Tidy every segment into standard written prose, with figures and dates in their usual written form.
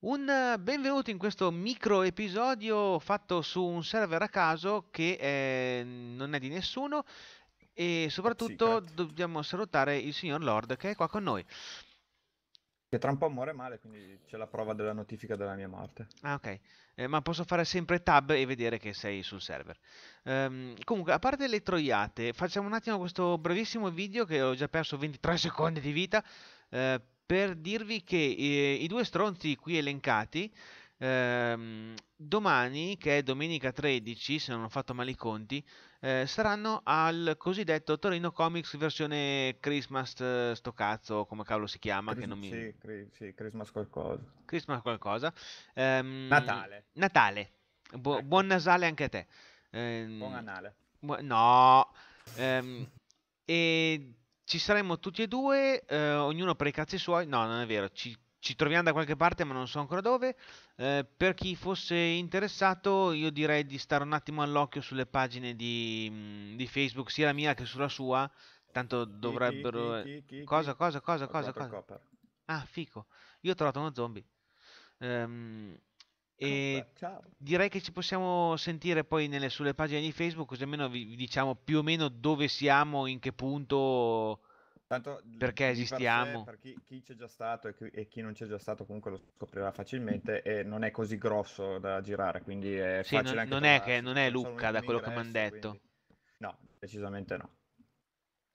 Un benvenuto in questo micro episodio fatto su un server a caso che non è di nessuno, e soprattutto sì, dobbiamo salutare il signor Lord che è qua con noi. Che tra un po' muore male, quindi c'è la prova della notifica della mia morte. Ah, ok. Ma posso fare sempre tab e vedere che sei sul server. Comunque, a parte le troiate, facciamo un attimo questo brevissimo video che ho già perso 23 secondi di vita. Per dirvi che i due stronzi qui elencati, domani, che è domenica 13, se non ho fatto male i conti, saranno al cosiddetto Torino Comics versione Christmas sto cazzo, come cavolo si chiama? Christmas qualcosa. Christmas qualcosa. Natale. Natale. Buon nasale anche a te. Buon anale. No. E... ci saremmo tutti e due, ognuno per i cazzi suoi, no, non è vero, ci troviamo da qualche parte ma non so ancora dove. Per chi fosse interessato io direi di stare un attimo all'occhio sulle pagine di Facebook, sia la mia che sulla sua, tanto dovrebbero... Cosa? Ah, fico, io ho trovato uno zombie. E ciao. Direi che ci possiamo sentire poi sulle pagine di Facebook, così almeno vi diciamo più o meno dove siamo, in che punto, tanto perché esistiamo. Per chi c'è già stato e chi non c'è già stato comunque lo scoprirà facilmente, e non è così grosso da girare, quindi è sì, facile anche non è Lucca da quello che mi hanno detto. Quindi... no, decisamente no.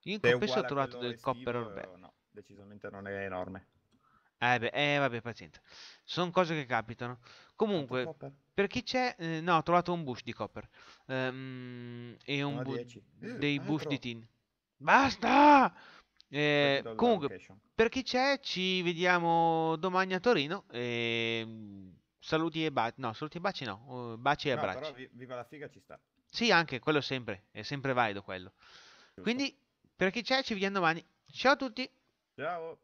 Io in questo ho trovato del copper orbe. No, decisamente non è enorme. Vabbè, pazienza. Sono cose che capitano. Comunque, per chi c'è... no, ho trovato un bush di copper. E un bush di tin. Basta! Comunque, per chi c'è, ci vediamo domani a Torino. Saluti e baci. No, saluti e baci no. Baci e abbracci. Però viva la figa ci sta. Sì, anche, quello sempre. È sempre valido quello. Giusto. Quindi, per chi c'è, ci vediamo domani. Ciao a tutti! Ciao!